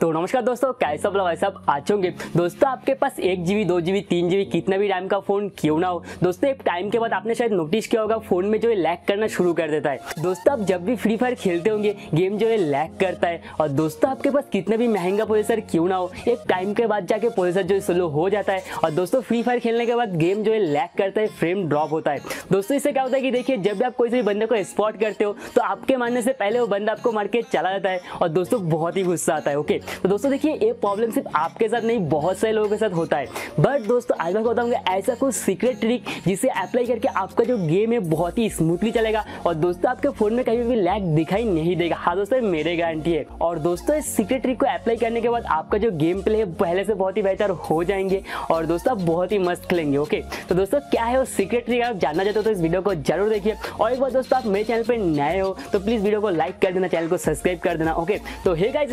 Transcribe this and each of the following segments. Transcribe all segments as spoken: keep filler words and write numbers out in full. तो नमस्कार दोस्तों, कैसे सब लोग सब आज होंगे। दोस्तों आपके पास एक जीबी दो जीबी तीन जीबी कितना भी रैम का फ़ोन क्यों ना हो, दोस्तों एक टाइम के बाद आपने शायद नोटिस किया होगा फ़ोन में जो है लैग करना शुरू कर देता है। दोस्तों आप जब भी फ्री फायर खेलते होंगे गेम जो है लैग करता है, और दोस्तों आपके पास कितना भी महंगा प्रोसेसर क्यों ना हो एक टाइम के बाद जाके प्रोसेसर जो है स्लो हो जाता है। और दोस्तों फ्री फायर खेलने के बाद गेम जो है लैग करता है, फ्रेम ड्रॉप होता है। दोस्तों इससे क्या होता है कि देखिए जब भी आप कोई भी बंदे को स्पॉट करते हो तो आपके मारने से पहले वो बंदा आपको मार के चला जाता है, और दोस्तों बहुत ही गुस्सा आता है। ओके तो दोस्तों देखिए ये प्रॉब्लम सिर्फ आपके साथ नहीं, बहुत सारे लोगों के साथ होता है। बट दोस्तों आज मैं बताऊंगा ऐसा कुछ सीक्रेट ट्रिक जिसे अप्लाई करके आपका जो गेम है बहुत ही स्मूथली चलेगा, और दोस्तों आपके फोन में कहीं भी लैग दिखाई नहीं देगा। हाँ दोस्तों मेरे गारंटी है। और दोस्तों इस सीक्रेट ट्रिक को अप्लाई करने के बाद आपका जो गेम प्ले है पहले से बहुत ही बेहतर हो जाएंगे, और दोस्तों आप बहुत ही मस्त खेलेंगे। ओके तो दोस्तों क्या है वो सीक्रेट ट्रिक, आप जानना चाहते हो तो इस वीडियो को जरूर देखिए। और एक बार दोस्तों आप मेरे चैनल पर नए हो तो प्लीज वीडियो को लाइक कर देना, चैनल को सब्सक्राइब कर देना। ओके तो hey guys,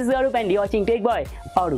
watching tech boy और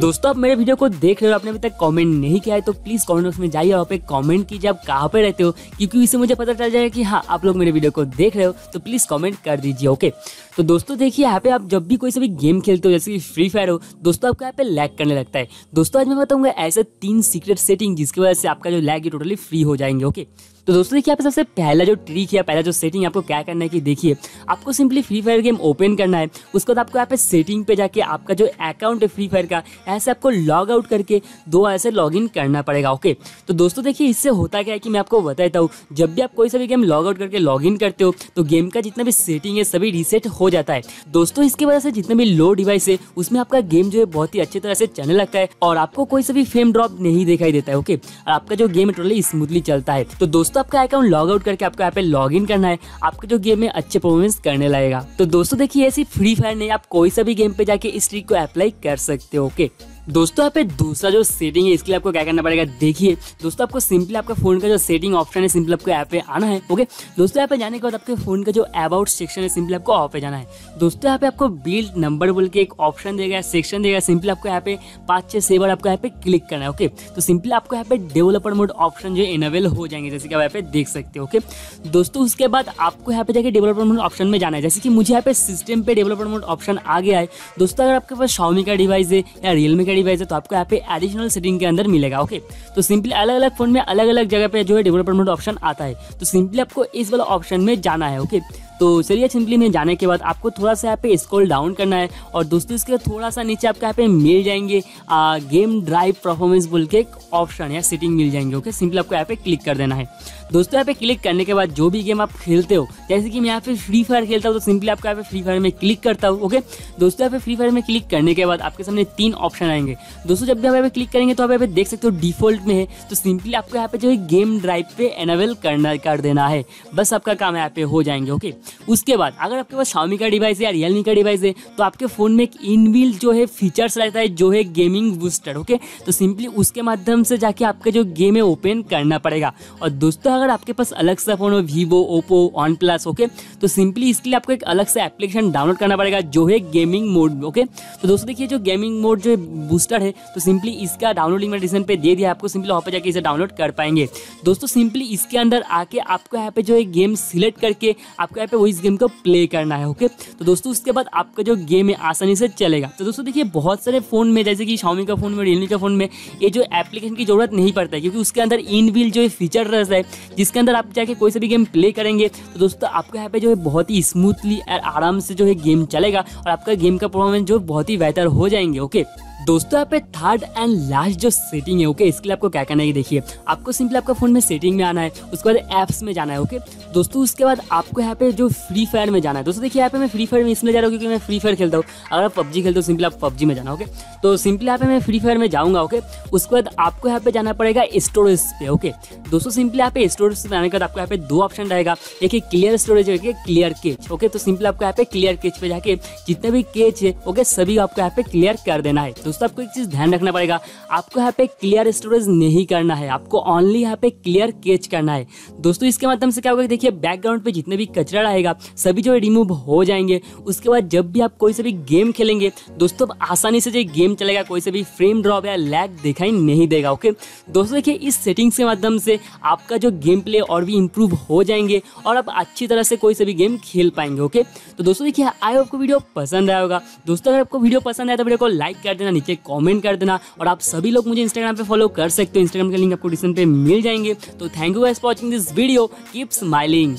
दोस्तों आप मेरे वीडियो को देख रहे हो, आपने अभी तक कमेंट नहीं किया है तो प्लीज़ कमेंट बॉक्स में जाइए, वहाँ पे कमेंट कीजिए आप कहाँ पे रहते हो, क्योंकि इससे मुझे पता चल जाएगा कि हाँ आप लोग मेरे वीडियो को देख रहे हो। तो प्लीज़ कमेंट कर दीजिए। ओके तो दोस्तों देखिए यहाँ पे आप जब भी कोई सा भी गेम खेलते हो जैसे कि फ्री फायर हो, दोस्तों आपका यहाँ पे लैग करने लगता है। दोस्तों आज मैं बताऊँगा ऐसे तीन सीक्रेट सेटिंग जिसकी वजह से आपका जो लैग है टोटली फ्री हो जाएंगे। ओके तो दोस्तों देखिए यहाँ पे सबसे पहला जो ट्रिक है, पहला जो सेटिंग आपको क्या करना है कि देखिए आपको simply free fire game open करना है। उसके बाद आपको यहाँ पे सेटिंग पे जाके आपका जो अकाउंट है फ्री फायर का ऐसे आपको लॉग आउट करके दो ऐसे लॉग इन करना पड़ेगा। ओके तो दोस्तों देखिए इससे होता क्या है कि मैं आपको बता देता हूँ, जब भी आप कोई सा भी गेम लॉग आउट करके लॉग इन करते हो तो गेम का जितना भी सेटिंग है सभी रीसेट हो जाता है। दोस्तों इसकी वजह से जितना भी लो डिवाइस है उसमें आपका गेम जो है बहुत ही अच्छी तरह से चलने लगता है, और आपको कोई सा भी फ्रेम ड्रॉप नहीं दिखाई देता है। ओके आपका जो गेम टोटली स्मूथली चलता है। तो दोस्तों आपका अकाउंट लॉग आउट करके आपको यहाँ पे लॉग इन करना है, आपका जो गेम में अच्छे परफॉर्मेंस करने लगेगा। तो दोस्तों देखिए ऐसी फ्री फायर नहीं, आप कोई सा भी गेम पे जाके इस ट्रिक को अप्लाई कर सकते हो। ओके दोस्तों यहाँ पे दूसरा जो सेटिंग है इसके लिए आपको क्या करना पड़ेगा, देखिए दोस्तों आपको सिंपली आपका फोन का जो सेटिंग ऑप्शन है सिंपल आपको ऐप पे आना है। ओके दोस्तों यहाँ पे जाने के बाद आपके फोन का जो अबाउट सेक्शन है सिंपल आपको ऑफ पे जाना है। दोस्तों यहाँ पे आपको बिल्ड नंबर बोल के एक ऑप्शन देगा, सेक्शन देगा, सिंपल आपको यहाँ पे पाँच छः से बार आपको यहाँ पे क्लिक करना है। ओके तो सिंपली आपको यहाँ पे डेवलपर मोड ऑप्शन जो है इनेबल हो जाएंगे, जैसे कि आप यहाँ पे देख सकते हो। ओके दोस्तों उसके बाद आपको यहाँ पे जाके डेवलपर मोड ऑप्शन में जाना है, जैसे कि मुझे यहाँ पे सिस्टम पे डेवलपर मोड ऑप्शन आ गया है। दोस्तों अगर आपके पास Xiaomi का डिवाइस है या Realme का डिवाइस है तो आपको यहाँ पे एडिशनल सेटिंग के अंदर मिलेगा। ओके तो सिंपली अलग अलग फोन में अलग अलग जगह पे जो है डेवलपर मोड ऑप्शन आता है, तो सिंपली आपको इस वाला ऑप्शन में जाना है। ओके तो चलिए सिंपली में जाने के बाद आपको थोड़ा सा यहाँ पे स्क्रॉल डाउन करना है, और दोस्तों इसके थोड़ा सा नीचे आपको यहाँ पे मिल जाएंगे आ, गेम ड्राइव परफॉर्मेंस बोल के एक ऑप्शन या सेटिंग मिल जाएंगे। ओके सिंपली आपको यहाँ पे क्लिक कर देना है। दोस्तों यहाँ पे क्लिक करने के बाद जो भी गेम आप खेलते हो, जैसे कि मैं यहाँ पे फ्री फायर खेलता हूँ तो सिंपली आपको यहाँ पे फ्री फायर में क्लिक करता हूँ। ओके दोस्तों यहाँ पे फ्री फायर में क्लिक करने के बाद आपके सामने तीन ऑप्शन आएंगे। दोस्तों जब भी आप यहाँ पे क्लिक करेंगे तो आप यहाँ पे देख सकते हो डिफॉल्ट में है, तो सिंपली आपको यहाँ पे जो है गेम ड्राइव पे एनेबल करना कर देना है, बस आपका काम यहाँ पे हो जाएंगे। ओके उसके बाद अगर आपके पास Xiaomi का डिवाइस है या Realme का डिवाइस है तो आपके फ़ोन में एक इनबिल्ट जो है फीचर्स रहता है जो है गेमिंग बूस्टर। ओके तो सिंपली उसके माध्यम से जाके आपका जो गेम है ओपन करना पड़ेगा। और दोस्तों अगर आपके पास अलग सा फ़ोन हो Vivo, Oppo, OnePlus ओके तो सिंपली इसके लिए आपको एक अलग से एप्लीकेशन डाउनलोड करना पड़ेगा जो है गेमिंग मोड। ओके तो दोस्तों देखिए जो गेमिंग मोड जो है बूस्टर है तो सिंपली इसका डाउनलोड लिंक मैंने डिस्क्रिप्शन पे दे दिया, आपको सिंपली वहाँ पर जाके इसे डाउनलोड कर पाएंगे। दोस्तों सिंपली इसके अंदर आके आपको यहाँ पे जो है गेम सिलेक्ट करके आपको पे वो इस गेम को प्ले करना है। ओके तो दोस्तों उसके बाद आपका जो गेम है आसानी से चलेगा। तो दोस्तों देखिए बहुत सारे फोन में जैसे कि Xiaomi का फोन में, Realme का फोन में ये जो एप्लीकेशन की जरूरत नहीं पड़ता है, क्योंकि उसके अंदर इनबिल्ट जो है फीचर रहता है जिसके अंदर आप जाके कोई सा भी गेम प्ले करेंगे तो दोस्तों आपका यहाँ पे जो है बहुत ही स्मूथली और आराम से जो है गेम चलेगा, और आपका गेम का परफॉर्मेंस जो बहुत ही बेहतर हो जाएंगे। ओके दोस्तों यहाँ पे थर्ड एंड लास्ट जो सेटिंग है ओके इसके लिए आपको क्या करना है, देखिए आपको सिंपली आपका फोन में सेटिंग में आना है, उसके बाद ऐप्स में जाना है। ओके दोस्तों उसके बाद आपको यहाँ पे जो फ्री फायर में जाना है। दोस्तों देखिए यहाँ पे मैं फ्री फायर में इसलिए जा रहा हूँ क्योंकि मैं फ्री फायर खेलता हूँ, अगर आप पबजी खेलते हो सिंपली आप पबजी में जाना। ओके तो सिंपली यहाँ पे मैं फ्री फायर में जाऊँगा। ओके उसके बाद आपको यहाँ पे जाना पड़ेगा स्टोरेज पे। ओके दोस्तों सिंपली यहाँ पे स्टोरेज पे जाने के बाद आपको यहाँ पे दो ऑप्शन रहेगा, एक है क्लियर स्टोरेज, एक है क्लियर कैच। ओके तो सिंपली आपको यहाँ पे क्लियर कैच पे जाके जितने भी कैच है ओके सभी आपको यहाँ पे क्लियर कर देना है। दोस्तों आपको एक चीज़ ध्यान रखना पड़ेगा, आपको यहाँ पे क्लियर स्टोरेज नहीं करना है, आपको ऑनली यहाँ पे क्लियर कैच करना है। दोस्तों इसके माध्यम से क्या होगा, देखिए बैकग्राउंड पे जितने भी कचरा रहेगा सभी जो है रिमूव हो जाएंगे। उसके बाद जब भी आप कोई से भी गेम खेलेंगे दोस्तों आसानी से जो गेम चलेगा, कोई से भी फ्रेम ड्रॉप या लैग दिखाई नहीं देगा। ओके दोस्तों देखिए इस सेटिंग्स के माध्यम से आपका जो गेम प्ले और भी इम्प्रूव हो जाएंगे और आप अच्छी तरह से कोई से भी गेम खेल पाएंगे। ओके तो दोस्तों देखिए आई होप आपको वीडियो पसंद आया होगा। दोस्तों अगर आपको वीडियो पसंद आया तो वीडियो को लाइक कर देना, नीचे कमेंट कर देना और आप सभी लोग मुझे इंस्टाग्राम पे फॉलो कर सकते हो, इंस्टाग्राम के लिंक आपको डिस्क्रिप्शन पे मिल जाएंगे। तो thank you guys for watching this video, keep smiling.